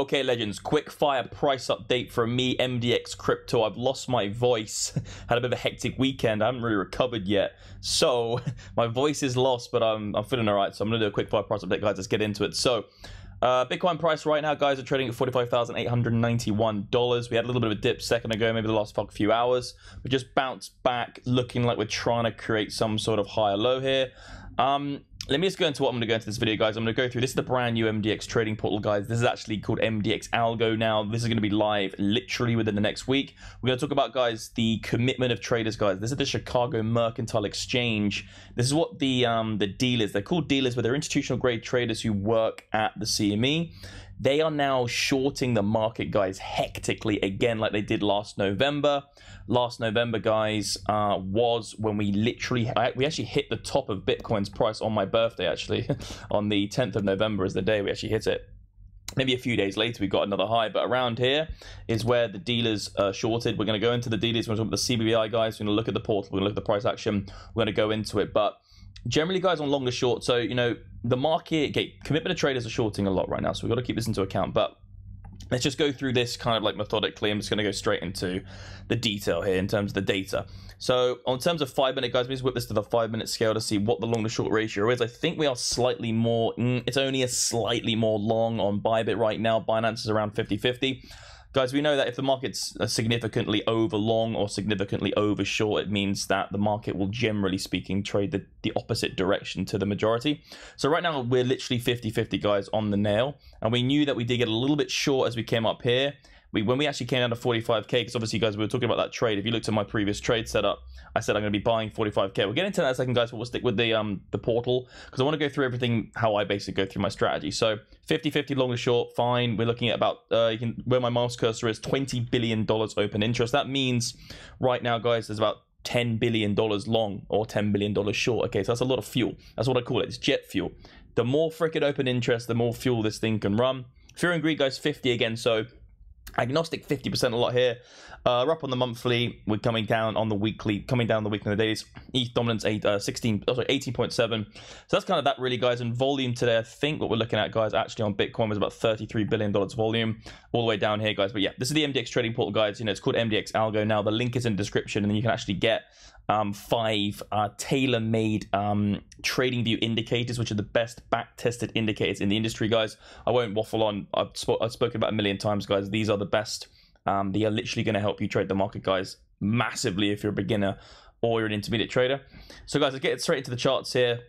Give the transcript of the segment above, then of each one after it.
Okay, legends, quick fire price update from me, MDX Crypto. I've lost my voice, had a bit of a hectic weekend. I haven't really recovered yet, so my voice is lost, but I'm feeling all right, so I'm gonna do a quick fire price update, guys. Let's get into it. So Bitcoin price right now, guys, are trading at $45,891. We had a little bit of a dip a second ago, maybe the last few hours. We just bounced back, looking like we're trying to create some sort of higher low here. Let me just go into what I'm going to go into this video, guys. I'm going to go through, this is the brand new MDX trading portal, guys. This is actually called MDX Algo now. This is going to be live literally within the next week. We're going to talk about, guys, the commitment of traders, guys. This is the Chicago Mercantile Exchange. This is what the dealers, they're called dealers, but they're institutional grade traders who work at the CME. They are now shorting the market, guys, hectically again, like they did last November. Last November, guys, was when we literally, we actually hit the top of Bitcoin's price on my birthday, actually. On the 10th of November is the day we actually hit it. Maybe a few days later, we got another high, but around here is where the dealers shorted. We're going to go into the dealers. We're going to talk about the CBBI, guys. We're going to look at the portal. We're going to look at the price action. We're going to go into it, but generally, guys, on longer short, so, you know, the market, commitment of traders are shorting a lot right now, so we've got to keep this into account, but let's just go through this kind of like methodically. I'm just going to go straight into the detail here in terms of the data. So in terms of 5 minute, guys, we just whip this to the 5 minute scale to see what the long to short ratio is. I think we are slightly more, it's only a slightly more long on Bybit right now. Binance is around 50-50. Guys, we know that if the market's significantly over long or significantly over short, it means that the market will, generally speaking, trade the opposite direction to the majority. So right now, we're literally 50-50, guys, on the nail. And we knew that we did get a little bit short as we came up here. When we actually came down to 45K, because obviously, guys, we were talking about that trade. If you looked at my previous trade setup, I said I'm going to be buying 45K. We'll get into that in a second, guys, but we'll stick with the portal, because I want to go through everything, how I basically go through my strategy. So 50-50 long to short, fine. We're looking at about, where my mouse cursor is, $20 billion open interest. That means right now, guys, there's about $10 billion long or $10 billion short. Okay, so that's a lot of fuel. That's what I call it. It's jet fuel. The more frickin' open interest, the more fuel this thing can run. Fear and greed, guys, 50 again, so agnostic, 50% a lot here. We're up on the monthly. We're coming down on the weekly, coming down the weekly days. ETH dominance 18.7. So that's kind of that, really, guys. And volume today, I think what we're looking at, guys, actually on Bitcoin was about $33 billion volume all the way down here, guys. But yeah, this is the MDX trading portal, guys. You know, it's called MDX Algo now. The link is in the description, and then you can actually get 5 tailor-made TradingView indicators, which are the best back-tested indicators in the industry, guys. I won't waffle on. I've spoken about a million times, guys. These are the best. They are literally going to help you trade the market, guys, massively if you're a beginner or you're an intermediate trader. So, guys, let's get straight into the charts here.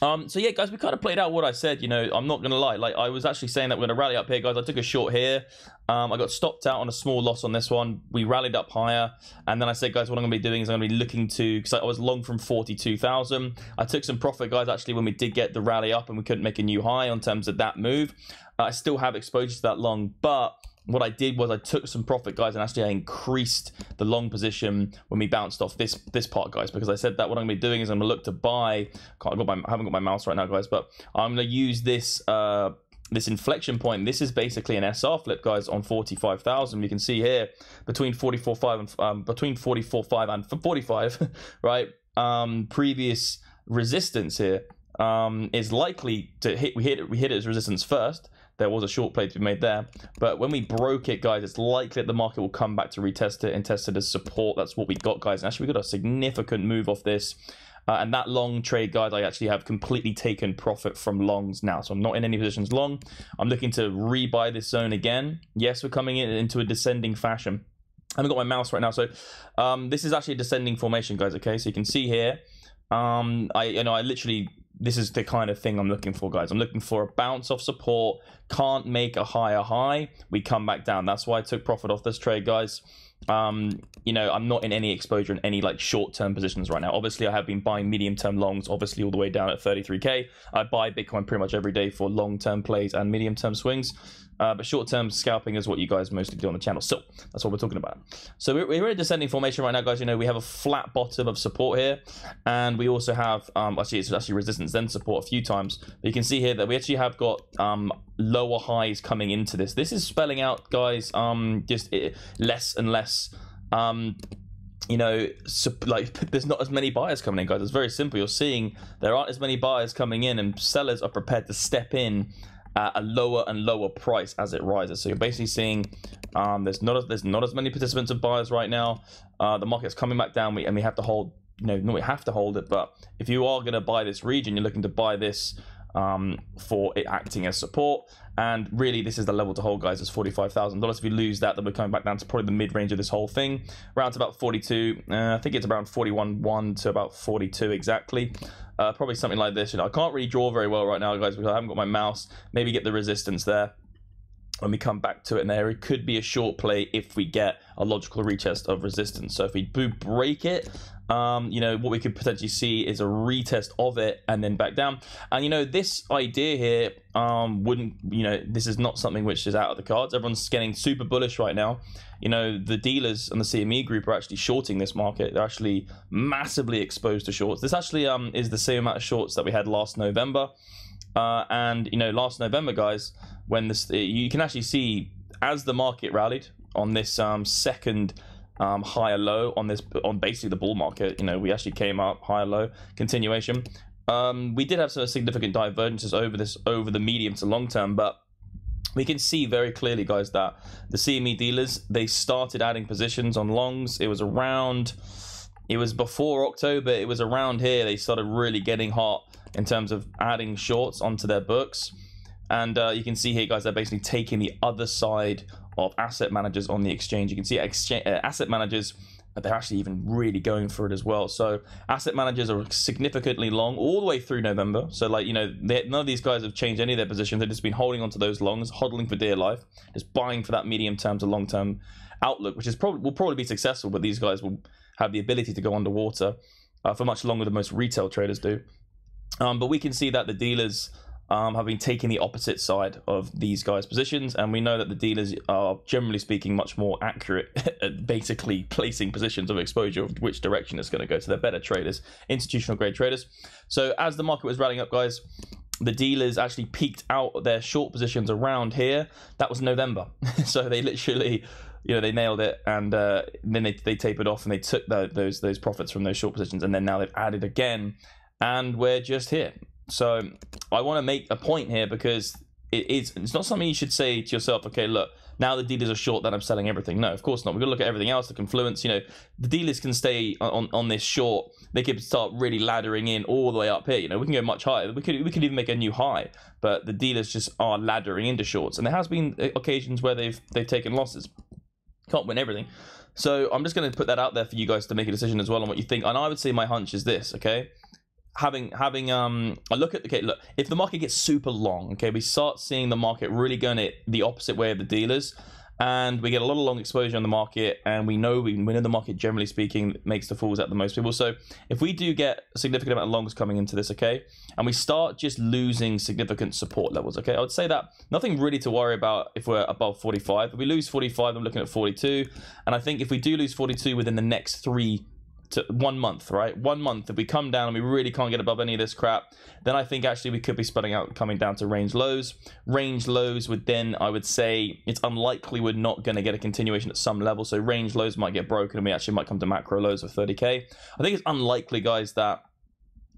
So yeah, guys, we kind of played out what I said. You know, I'm not gonna lie, like, I was actually saying that we're gonna rally up here, guys. I took a short here. I got stopped out on a small loss on this one. We rallied up higher, and then I said, guys, what I'm gonna be doing is I'm gonna be looking to, because I was long from 42,000. I took some profit, guys, actually, when we did get the rally up and we couldn't make a new high on terms of that move. I still have exposure to that long, but what I did was I took some profit, guys, and actually I increased the long position when we bounced off this part, guys, because I said that what I'm going to be doing is I'm going to look to buy. I haven't got my mouse right now, guys, but I'm going to use this this inflection point. This is basically an SR flip, guys, on 45,000. You can see here between 44.5 and between 44.5 and 45, right? Previous resistance here is likely to hit. We hit it as resistance first. There was a short play to be made there, but when we broke it, guys, it's likely that the market will come back to retest it and test it as support. That's what we got, guys. And actually, we got a significant move off this, and that long trade, guys, I actually have completely taken profit from longs now, so I'm not in any positions long. I'm looking to rebuy this zone again. Yes, we're coming in into a descending fashion. I haven't got my mouse right now, so this is actually a descending formation, guys. Okay, so you can see here, I literally, this is the kind of thing I'm looking for, guys. I'm looking for a bounce off support, can't make a higher high, we come back down. That's why I took profit off this trade, guys. You know, I'm not in any exposure in any like short-term positions right now. Obviously, I have been buying medium-term longs, obviously all the way down at 33K. I buy Bitcoin pretty much every day for long-term plays and medium-term swings. But short-term scalping is what you guys mostly do on the channel. So that's what we're talking about. So we're in a descending formation right now, guys. You know, we have a flat bottom of support here. And we also have, actually, it's actually resistance then support a few times. But you can see here that we actually have got lower highs coming into this. This is spelling out, guys, just less and less, you know, like there's not as many buyers coming in, guys. It's very simple. You're seeing there aren't as many buyers coming in, and sellers are prepared to step in at a lower and lower price as it rises. So you're basically seeing there's not as many participants and buyers right now. The market's coming back down, and we have to hold, we have to hold it, but if you are going to buy this region, you're looking to buy this for it acting as support. And really, this is the level to hold, guys. It's $45,000. If you lose that, then we're coming back down to probably the mid-range of this whole thing, around to about 42. I think it's around 41.1 to about 42 exactly. Probably something like this. I can't really draw very well right now, guys, because I haven't got my mouse. Maybe get the resistance there when we come back to it in there. It could be a short play if we get a logical retest of resistance. So if we do break it, what we could potentially see is a retest of it and then back down. And this idea here wouldn't, this is not something which is out of the cards. Everyone's getting super bullish right now. The dealers and the CME group are actually shorting this market. They're actually massively exposed to shorts. This actually is the same amount of shorts that we had last November. And last November, guys, when this, you can actually see as the market rallied on this second higher low on this, on basically the bull market, we actually came up higher low continuation. We did have some significant divergences over this, over the medium to long term, but we can see very clearly, guys, that the CME dealers, they started adding positions on longs. It was around, it was before October, it was around here they started really getting hot in terms of adding shorts onto their books. And you can see here, guys, they're basically taking the other side of asset managers on the exchange. You can see asset managers, they're actually even really going for it as well. So asset managers are significantly long all the way through November. So none of these guys have changed any of their positions. They've just been holding onto those longs, hodling for dear life, just buying for that medium term to long term outlook, which is probably, will probably be successful, but these guys will have the ability to go underwater for much longer than most retail traders do. But we can see that the dealers have been taking the opposite side of these guys' positions, and we know that the dealers are, generally speaking, much more accurate at basically placing positions of exposure of which direction it's going to go. So they're better traders, institutional grade traders. So as the market was rallying up, guys, the dealers actually peaked out their short positions around here. That was November. So they literally, they nailed it, and then they tapered off, and they took those profits from those short positions, and then now they've added again, and we're just here. So I want to make a point here, because it's not something you should say to yourself, okay, look, now the dealers are short, then I'm selling everything. No, of course not. We've got to look at everything else, the confluence. The dealers can stay on this short. They could start really laddering in all the way up here. We can go much higher. We could even make a new high, but the dealers just are laddering into shorts. And there has been occasions where they've taken losses. Can't win everything. So I'm just going to put that out there for you guys to make a decision as well on what you think. And I would say my hunch is this, okay? Look, if the market gets super long, okay, we start seeing the market really going the opposite way of the dealers, and we get a lot of long exposure on the market, and we know the market, generally speaking, makes the fools out the most people. So if we do get a significant amount of longs coming into this, okay, and we start just losing significant support levels, okay, I would say that nothing really to worry about if we're above 45. If we lose 45, I'm looking at 42, and I think if we do lose 42 within the next 3 to 1 month, right? 1 month, if we come down and we really can't get above any of this crap, then I think actually we could be spreading out, coming down to range lows. Range lows would then, I would say, it's unlikely we're not going to get a continuation at some level. So range lows might get broken, and we actually might come to macro lows of 30K. I think it's unlikely, guys, that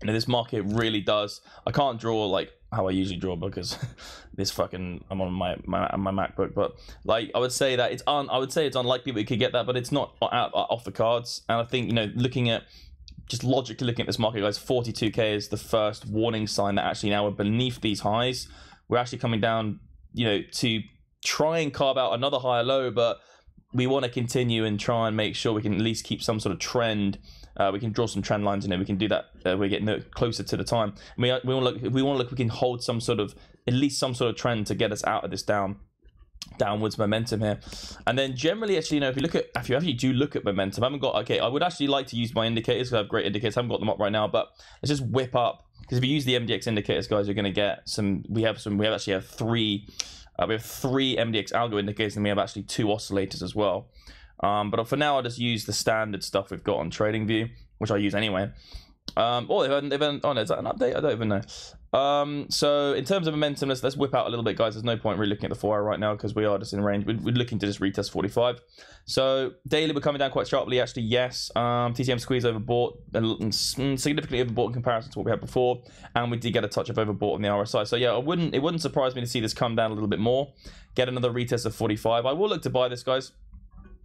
this market really does. I can't draw like how I usually draw, because this fucking, I'm on my MacBook, but like I would say that it's unlikely we could get that, but it's not off the cards. And I think, looking at, just logically looking at this market, guys, 42K is the first warning sign that actually now we're beneath these highs. We're actually coming down, to try and carve out another higher low, but we want to continue and try and make sure we can at least keep some sort of trend. We can draw some trend lines in there. We can do that. We're getting closer to the time. And we want to look. We can hold some sort of, at least some sort of trend to get us out of this downwards momentum here. And then generally, actually, if you actually do look at momentum, I haven't got. Okay, I would actually like to use my indicators, because I have great indicators. I haven't got them up right now, but let's just whip up, because if you use the MDX indicators, guys, you're going to get some. We actually have three. We have three MDX algo indicators, and we have actually two oscillators as well. But for now, I'll just use the standard stuff we've got on TradingView, which I use anyway. Oh, they've had, oh no, is that an update? I don't even know. So in terms of momentum, let's whip out a little bit, guys. There's no point really looking at the 4-hour right now because we are just in range. We're looking to just retest 45. So daily, we're coming down quite sharply, actually. Yes. TTM squeeze overbought, significantly overbought in comparison to what we had before, and we did get a touch of overbought on the RSI. So yeah, it wouldn't surprise me to see this come down a little bit more, get another retest of 45. I will look to buy this, guys.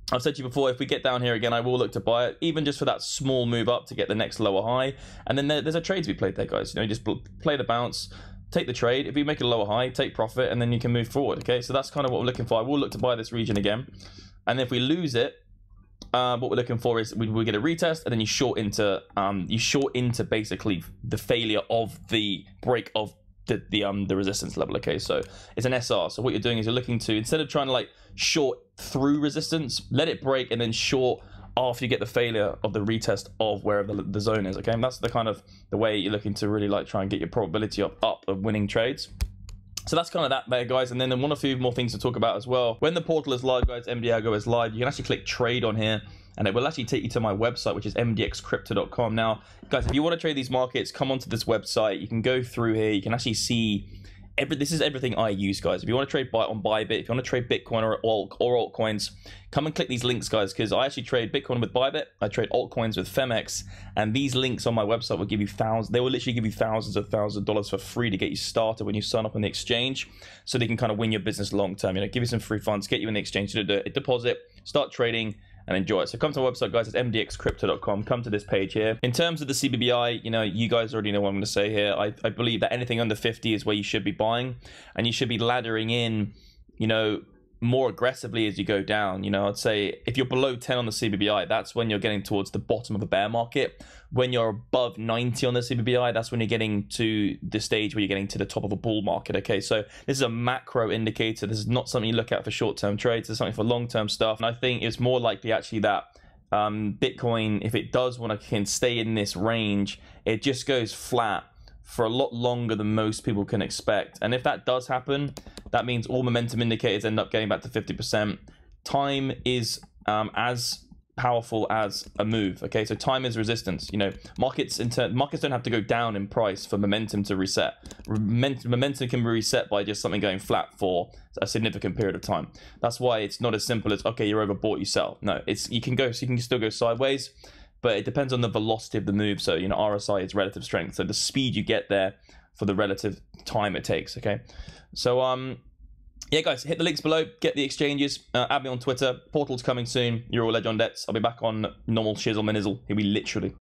I've said to you before, if we get down here again, I will look to buy it, even just for that small move up to get the next lower high. And then there's a trade to be played there, guys. You know, you just play the bounce, take the trade. If you make a lower high, take profit, and then you can move forward. Okay, so that's kind of what we're looking for. I will look to buy this region again. And if we lose it, what we're looking for is we get a retest, and then you short into basically the failure of the break of the resistance level. Okay, so it's an SR. So what you're doing is you're looking to, instead of trying to like short through resistance, let it break and then short after you get the failure of the retest of wherever the zone is. Okay, and that's the kind of the way you're looking to really like try and get your probability up of winning trades. So that's kind of that there, guys. And then one or two more things to talk about as well. When the portal is live, guys, MDX Algo is live, you can actually click trade on here, and it will actually take you to my website, which is mdxcrypto.com. Now, guys, if you want to trade these markets, come onto this website. You can go through here. You can actually see this is everything I use, guys. If you want to trade on Bybit, if you want to trade Bitcoin or altcoins, come and click these links, guys, because I actually trade Bitcoin with Bybit. I trade altcoins with Phemex, and these links on my website will give you thousands. They will literally give you thousands of dollars for free to get you started when you sign up on the exchange, so they can kind of win your business long term. You know, give you some free funds, get you in the exchange to do a deposit, start trading, and enjoy it. So come to our website, guys. It's mdxcrypto.com. Come to this page here. In terms of the CBBI, you know, you guys already know what I'm going to say here. I believe that anything under 50 is where you should be buying, and you should be laddering in, you know, more aggressively as you go down. You know, I'd say if you're below 10 on the CBBI, that's when you're getting towards the bottom of a bear market. When you're above 90 on the CBBI, that's when you're getting to the stage where you're getting to the top of a bull market. Okay, so this is a macro indicator. This is not something you look at for short-term trades. It's something for long-term stuff. And I think it's more likely actually that Bitcoin, if it does want to, can stay in this range, it just goes flat for a lot longer than most people can expect. And if that does happen, that means all momentum indicators end up getting back to 50%. Time is as powerful as a move. Okay, so time is resistance. You know, markets don't have to go down in price for momentum to reset. Momentum can be reset by just something going flat for a significant period of time. That's why it's not as simple as, okay, you're overbought, you sell. No, it's you can still go sideways, but it depends on the velocity of the move. So, you know, RSI is relative strength. So the speed you get there for the relative time it takes. Okay, so yeah, guys, hit the links below, get the exchanges, add me on Twitter. Portal's coming soon. You're all legend. I'll be back on normal shizzle minizzle. He'll be literally.